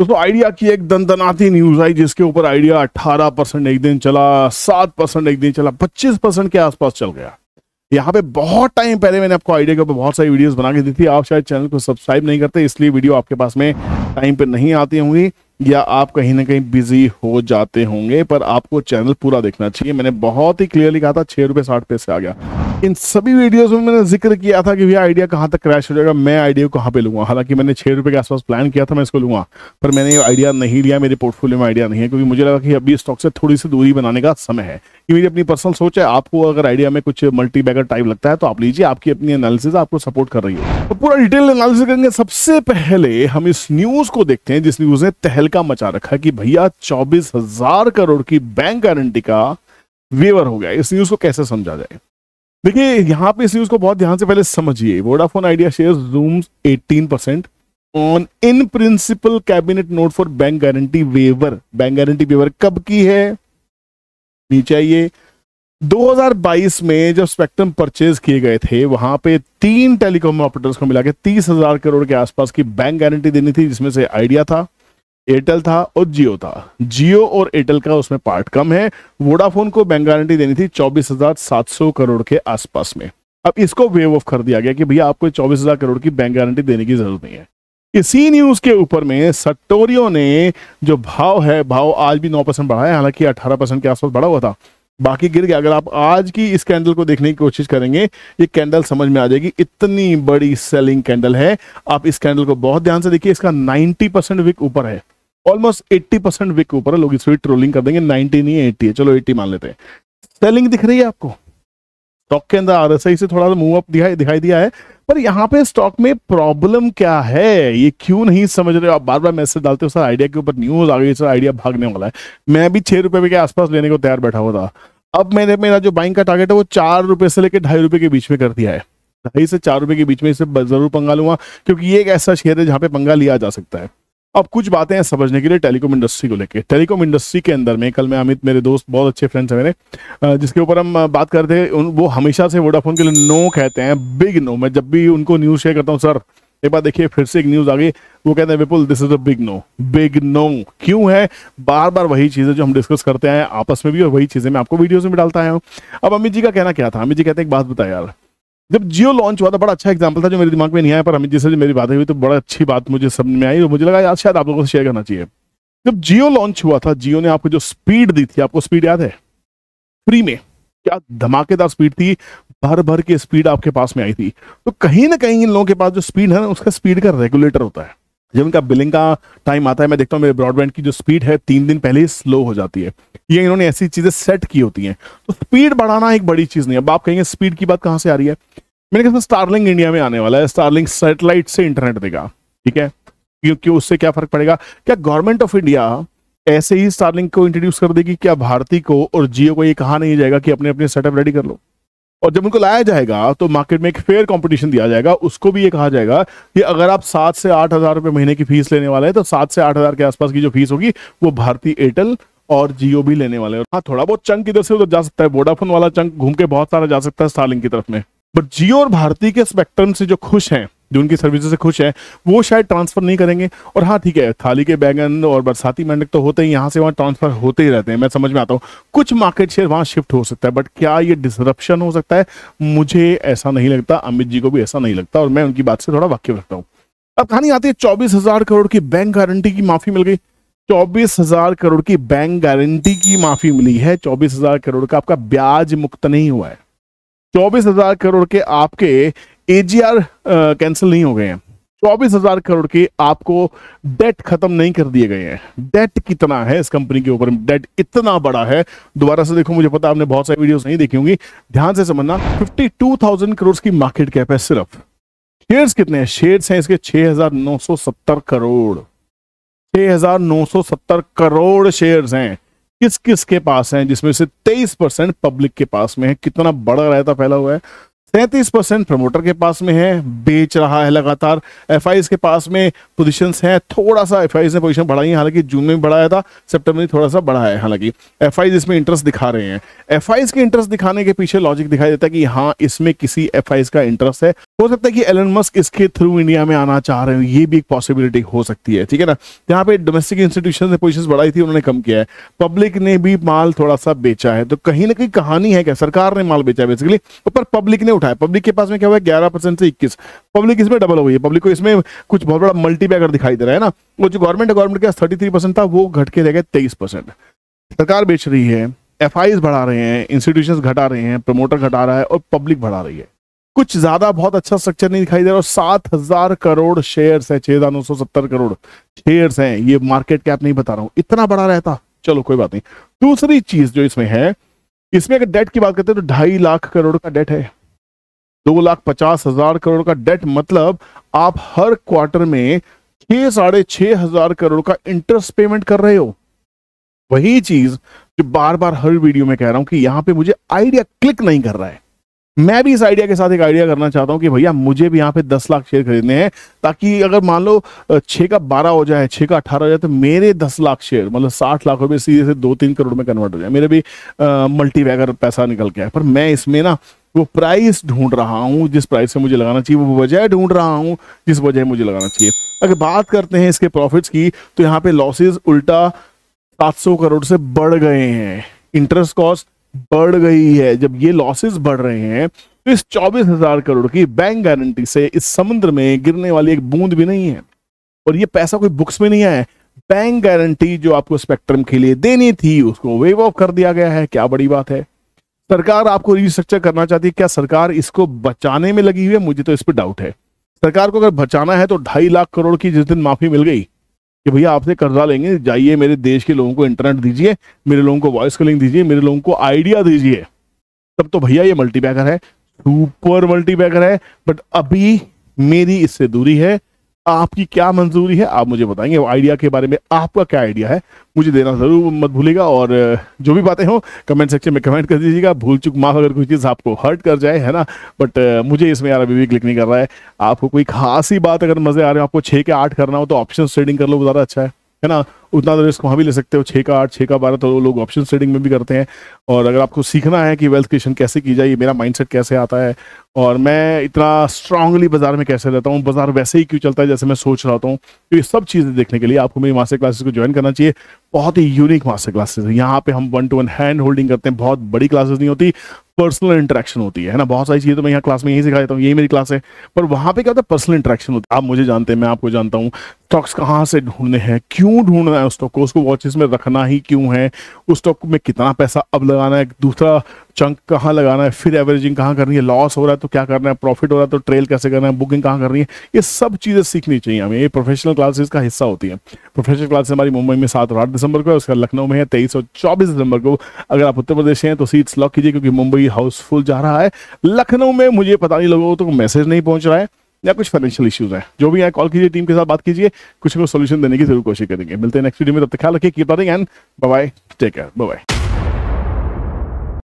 दोस्तों आइडिया की एक दनदनाती न्यूज आई जिसके ऊपर आइडिया 18% एक दिन चला, 7% एक दिन चला, 25% के आसपास चल गया। यहाँ पे बहुत टाइम पहले मैंने आपको आइडिया के ऊपर बहुत सारी वीडियोस बना के दी थी। आप शायद चैनल को सब्सक्राइब नहीं करते, इसलिए वीडियो आपके पास में टाइम पे नहीं आती होंगी या आप कहीं ना कहीं बिजी हो जाते होंगे, पर आपको चैनल पूरा देखना चाहिए। मैंने बहुत ही क्लियरली कहा था 6 रुपये 60 पैसे आ गया। इन सभी वीडियोस में मैंने जिक्र किया था कि भैया आइडिया कहाँ तक क्रैश हो जाएगा, मैं आइडिया कहाँ पे लूंगा। हालांकि मैंने 6 रुपये के आसपास प्लान किया था मैं इसको लूंगा, पर मैंने आइडिया नहीं लिया, मेरे पोर्टफोलियो में आइडिया नहीं है, क्योंकि मुझे लगा कि अभी स्टॉक से थोड़ी सी दूरी बनाने का समय है। ये मेरी अपनी पर्सनल सोच है। आपको अगर आइडिया में कुछ मल्टी बैगर टाइप लगता है तो आप लीजिए, आपकी अपनी एनालिसिस आपको सपोर्ट कर रही है। तो पूरा डिटेल एनालिसिस करेंगे। सबसे पहले हम इस न्यूज को देखते हैं जिस न्यूज ने तहलका मचा रखा है कि भैया 24,000 करोड़ की बैंक गारंटी का वेवर हो गया। इस न्यूज को कैसे समझा जाए? देखिए यहाँ पे इस न्यूज को बहुत ध्यान से पहले समझिए। Vodafone Idea shares zooms 18% on in principle cabinet note for bank guarantee waiver. Bank guarantee waiver कब की है? नीचे आइए। 2022 में जब स्पेक्ट्रम परचेज किए गए थे वहां पे 3 टेलीकॉम ऑपरेटर्स को मिलाकर 30,000 करोड़ के आसपास की बैंक गारंटी देनी थी, जिसमें से आइडिया था, एयरटेल था और जियो था। जियो और एयरटेल का उसमें पार्ट कम है। वोडाफोन को बैंक गारंटी देनी थी 24,700 करोड़ के आसपास में। अब इसको वेव ऑफ कर दिया गया कि भैया आपको 24,000 करोड़ की बैंक गारंटी देने की जरूरत नहीं है। इसी न्यूज के ऊपर में सटोरियो ने जो भाव है, भाव आज भी 9% बढ़ा है, हालांकि 18% के आसपास बढ़ा हुआ था, बाकी गिर गया। अगर आप आज की इस कैंडल को देखने की कोशिश करेंगे ये कैंडल समझ में आ जाएगी, इतनी बड़ी सेलिंग कैंडल है। आप इस कैंडल को बहुत ध्यान से देखिए, इसका 90% विक ऊपर है, ऑलमोस्ट 80% विक ऊपर है। लोग इस ट्रोलिंग कर देंगे, 90 नहीं है 80 है, चलो 80 मान लेते हैं। सेलिंग दिख रही है आपको स्टॉक के अंदर, आरएसआई से थोड़ा सा मूव अप दिखाई दिया है, पर यहाँ पे स्टॉक में प्रॉब्लम क्या है ये क्यों नहीं समझ रहे हो? आप बार बार मैसेज डालते हो सर आइडिया के ऊपर न्यूज आ गई, सर आइडिया भागने वाला है। मैं भी 6 रुपये के आसपास लेने को तैयार बैठा हुआ था। अब मैंने मेरा जो बाइंग का टारगेट है वो 4 रुपये से लेकर 2.5 रुपये के बीच में कर दिया है। 2.5 से 4 रुपये के बीच में इसे जरूर पंगा लूंगा, क्योंकि ये एक ऐसा शेयर है जहाँ पे पंगा लिया जा सकता है। अब कुछ बातें हैं समझने के लिए टेलीकॉम इंडस्ट्री को लेके। टेलीकॉम इंडस्ट्री के अंदर में कल मैं अमित, मेरे दोस्त बहुत अच्छे फ्रेंड्स हैं मेरे, जिसके ऊपर हम बात करते हैं, वो हमेशा से वोडाफोन के लिए नो कहते हैं, बिग नो। मैं जब भी उनको न्यूज़ शेयर करता हूँ सर एक बार देखिए फिर से एक न्यूज़ आ गई, वो कहते हैं Vipul this is a big no. Big no क्यों है? बार बार वही चीज़ें जो हम डिस्कस करते हैं आपस में भी, और वही चीज़ें मैं आपको वीडियोज़ में भी डालता आया हूँ। अब अमित जी का कहना क्या था? अमित जी कहते हैं एक बात बताया यार, जब जियो लॉन्च हुआ था बड़ा अच्छा एग्जाम्पल था जो मेरे दिमाग में नहीं आया, पर अमित जी से मेरी बातें हुई तो बड़ा अच्छी बात मुझे समझ में आई और मुझे लगा यार शायद आप लोगों को शेयर करना चाहिए। जब जियो लॉन्च हुआ था जियो ने आपको जो स्पीड दी थी, आपको स्पीड याद है फ्री में, क्या धमाकेदार स्पीड थी, भर भर की स्पीड आपके पास में आई थी। तो कहीं ना कहीं इन लोगों के पास जो स्पीड है ना उसका स्पीड का रेगुलेटर होता है। जब इनका बिलिंग का टाइम आता है मैं देखता हूँ मेरे ब्रॉडबैंड की जो स्पीड है 3 दिन पहले ही स्लो हो जाती है। ये इन्होंने ऐसी चीज़ें सेट की होती हैं। तो स्पीड बढ़ाना एक बड़ी चीज़ नहीं है। अब आप कहेंगे स्पीड की बात कहाँ से आ रही है? मैंने कहा स्टारलिंक इंडिया में आने वाला है, स्टारलिंक सैटेलाइट से इंटरनेट देगा, ठीक है, क्योंकि उससे क्या फर्क पड़ेगा? क्या गवर्नमेंट ऑफ इंडिया ऐसे ही स्टारलिंक को इंट्रोड्यूस कर देगी? क्या भारती को और जियो को ये कहा नहीं जाएगा कि अपने अपने सेटअप रेडी कर लो? और जब उनको लाया जाएगा तो मार्केट में एक फेयर कंपटीशन दिया जाएगा। उसको भी ये कहा जाएगा कि अगर आप 7 से 8 हज़ार रुपये महीने की फीस लेने वाले हैं तो 7 से 8 हज़ार के आसपास की जो फीस होगी वो भारती एयरटेल और जियो भी लेने वाले हैं। हाँ, थोड़ा बहुत चंक इधर से उधर जा सकता है, वोडाफोन वाला चंक घूम के बहुत सारा जा सकता है स्टारलिंक की तरफ में, बट जियो और भारती के स्पेक्ट्रम से जो खुश हैं, जो उनकी सर्विसेज से खुश हैं, वो शायद ट्रांसफर नहीं करेंगे। और हाँ ठीक है, थाली के बैगन और बरसाती मेंढक तो होते ही, यहाँ से वहाँ ट्रांसफर होते ही रहते हैं, मैं समझ में आता हूँ। कुछ मार्केट शेयर वहाँ शिफ्ट हो सकता है, बट क्या ये डिसरप्शन हो सकता है? मुझे ऐसा नहीं लगता, अमित जी को भी ऐसा नहीं लगता, और मैं उनकी बात से थोड़ा वाकिफ रखता हूँ। अब कहानी आती है 24,000 करोड़ की बैंक गारंटी की माफी मिल गई। 24,000 करोड़ की बैंक गारंटी की माफी मिली है। 24,000 करोड़ का आपका ब्याज मुक्त नहीं हुआ है। 24,000 करोड़ के आपके AGR कैंसिल नहीं हो गए हैं। 24,000 करोड़ के आपको डेट खत्म नहीं कर दिए गए हैं। डेट कितना है इस कंपनी के ऊपर? डेट इतना बड़ा है, दोबारा से देखो, मुझे पता आपने बहुत सारी वीडियोस नहीं देखी होंगी, ध्यान से समझना। 52,000 करोड़ की मार्केट कैप है सिर्फ। शेयर्स कितने हैं? शेयर्स हैं इसके 6,970 करोड़। 6,970 करोड़ शेयर्स हैं। किस किस के पास हैं? जिसमें से 23% पब्लिक के पास में है। कितना बड़ा रहता फैला हुआ है। 33% प्रमोटर के पास में है, बेच रहा है लगातार। एफआईएस के पास में पोजीशंस हैं, थोड़ा सा एफआईएस ने पोजीशन बढ़ाई है, हालांकि जून में भी बढ़ाया था, सितंबर में थोड़ा सा बढ़ाया है। हालांकि एफआईएस इसमें इंटरेस्ट दिखा रहे हैं। एफआईएस के इंटरेस्ट दिखाने के पीछे लॉजिक दिखाई देता है कि हाँ इसमें किसी एफआईएस का इंटरेस्ट है। हो सकता है कि एलन मस्क इसके थ्रू इंडिया में आना चाह रहे हो, ये भी एक पॉसिबिलिटी हो सकती है, ठीक है ना। यहाँ पे डोमेस्टिक इंस्टीट्यूशन ने पोजीशंस बढ़ाई थी, उन्होंने कम किया है, पब्लिक ने भी माल थोड़ा सा बेचा है, तो कहीं ना कहीं कहानी है क्या, सरकार ने माल बेचा है बेसिकली, ऊपर पब्लिक ने उठाया। पब्लिक के पास में क्या हुआ है, 11% से 21, पब्लिक इसमें डबल हो गई है। पब्लिक को इसमें कुछ बहुत बड़ा मल्टीपैगर दिखाई दे रहा है ना। वो जो गवर्नमेंट है, गवर्नमेंट के पास 33% था, वो घट के रह गए 23%। सरकार बेच रही है, एफआईएस बढ़ा रहे हैं, इंस्टीट्यूशंस घटा रहे हैं, प्रमोटर घटा रहा है और पब्लिक बढ़ा रही है। कुछ ज्यादा बहुत अच्छा स्ट्रक्चर नहीं दिखाई दे रहा। और 7,000 करोड़ शेयर्स है, 6,970 करोड़ शेयर्स हैं, ये मार्केट कैप नहीं बता रहा हूं, इतना बड़ा रहता, चलो कोई बात नहीं। दूसरी चीज जो इसमें है, इसमें अगर डेट की बात करते हैं तो 2.5 लाख करोड़ का डेट है, 2,50,000 करोड़ का डेट, मतलब आप हर क्वार्टर में 6,500 करोड़ का इंटरेस्ट पेमेंट कर रहे हो। वही चीज जो बार बार हर वीडियो में कह रहा हूं कि यहां पे मुझे आइडिया क्लिक नहीं कर रहा है। मैं भी इस आइडिया के साथ एक आइडिया करना चाहता हूं कि भैया मुझे भी यहाँ पे 10 लाख शेयर खरीदने हैं, ताकि अगर मान लो 6 का 12 हो जाए, 6 का 18 हो जाए, तो मेरे 10 लाख शेयर मतलब 60 लाख रुपए सीधे से 2-3 करोड़ में कन्वर्ट हो जाए, मेरे भी मल्टीवैगर पैसा निकल गया है। पर मैं इसमें ना वो प्राइस ढूंढ रहा हूँ, जिस प्राइस से मुझे लगाना चाहिए, वो वजह ढूंढ रहा हूँ जिस वजह मुझे लगाना चाहिए। अगर बात करते हैं इसके प्रॉफिट्स की, तो यहाँ पे लॉसेज उल्टा 700 करोड़ से बढ़ गए हैं, इंटरेस्ट कॉस्ट बढ़ गई है। जब ये लॉसेस बढ़ रहे हैं तो इस 24,000 करोड़ की बैंक गारंटी से इस समुद्र में गिरने वाली एक बूंद भी नहीं है, और ये पैसा कोई बुक्स में नहीं आया है। बैंक गारंटी जो आपको स्पेक्ट्रम के लिए देनी थी, उसको वेव ऑफ कर दिया गया है, क्या बड़ी बात है। सरकार आपको रिस्ट्रक्चर करना चाहती है, क्या सरकार इसको बचाने में लगी हुई है, मुझे तो इस पर डाउट है। सरकार को अगर बचाना है तो 2.5 लाख करोड़ की जिस दिन माफी मिल गई कि भैया आपसे कर्जा लेंगे, जाइए मेरे देश के लोगों को इंटरनेट दीजिए, मेरे लोगों को वॉइस कॉलिंग दीजिए, मेरे लोगों को आइडिया दीजिए, तब तो भैया ये मल्टीपैकर है, सुपर मल्टीपैकर है। बट अभी मेरी इससे दूरी है, आपकी क्या मंजूरी है आप मुझे बताएंगे। वो आइडिया के बारे में आपका क्या आइडिया है, मुझे देना जरूर मत भूलिएगा। और जो भी बातें हो कमेंट सेक्शन में कमेंट कर दीजिएगा, भूल चूक माफ अगर कोई चीज़ आपको हर्ट कर जाए, है ना। बट मुझे इसमें यार अभी भी क्लिक नहीं कर रहा है। आपको कोई खास ही बात अगर मजे आ रहे हो, आपको 6 के 8 करना हो तो ऑप्शन ट्रेडिंग कर लो, ज़्यादा अच्छा है ना। उतना तो रिस्क वहाँ भी ले सकते हो, 6 का 8, 6 का 12 तो लोग ऑप्शन ट्रेडिंग में भी करते हैं। और अगर आपको सीखना है कि वेल्थ क्रिएशन कैसे की जाए, मेरा माइंडसेट कैसे आता है, और मैं इतना स्ट्रांगली बाजार में कैसे रहता हूँ, बाजार वैसे ही क्यों चलता है जैसे मैं सोच रहा हूँ, तो ये सब चीज़ें देखने के लिए आपको मेरी मास्टर क्लासेस को ज्वाइन करना चाहिए। बहुत ही यूनिक मास्टर क्लासेस है, यहाँ पे हम 1-to-1 हैंड होल्डिंग करते हैं, बहुत बड़ी क्लासेस नहीं होती, पर्सनल इंटरेक्शन होती है ना। बहुत सारी चीज़ें तो मैं यहाँ क्लास में यही सिखा देता हूँ, यही मेरी क्लास है, पर वहाँ पे क्या होता है, पर्सनल इंटरेक्शन होता है। आप मुझे जानते हैं, मैं आपको जानता हूँ, स्टॉक्स कहाँ से ढूंढने हैं, क्यों ढूंढना है, उस स्टॉक को उसको वॉचेस में रखना ही क्यों है, उस स्टॉक में कितना पैसा अब लगाना है, दूसरा चंक कहाँ लगाना है, फिर एवरेजिंग कहाँ करनी है, लॉस हो रहा है तो क्या करना है, प्रॉफिट हो रहा है तो ट्रेल कैसे करना है, बुकिंग कहाँ करनी है, ये सब चीज़ें सीखनी चाहिए हमें। ये प्रोफेशनल क्लासेस का हिस्सा होती है। प्रोफेशनल क्लासेस हमारी मुंबई में 7 और 8 दिसंबर को है, उसका लखनऊ में है 23 और 24 दिसंबर को। अगर आप उत्तर प्रदेश से हैं तो सीट्स लॉक कीजिए, क्योंकि मुंबई हाउसफुल जा रहा है। लखनऊ में मुझे पता नहीं लोगों को तो मैसेज नहीं पहुँच रहा है, या कुछ फाइनेंशियल इश्यूज हैं, जो भी है कॉल कीजिए, टीम के साथ बात कीजिए, कुछ सोल्यूशन देने की जरूर कोशिश करेंगे। मिलते हैं नेक्स्ट वीडियो में, तब तक ख्याल रखिए, keep learning and bye bye, take care, bye bye.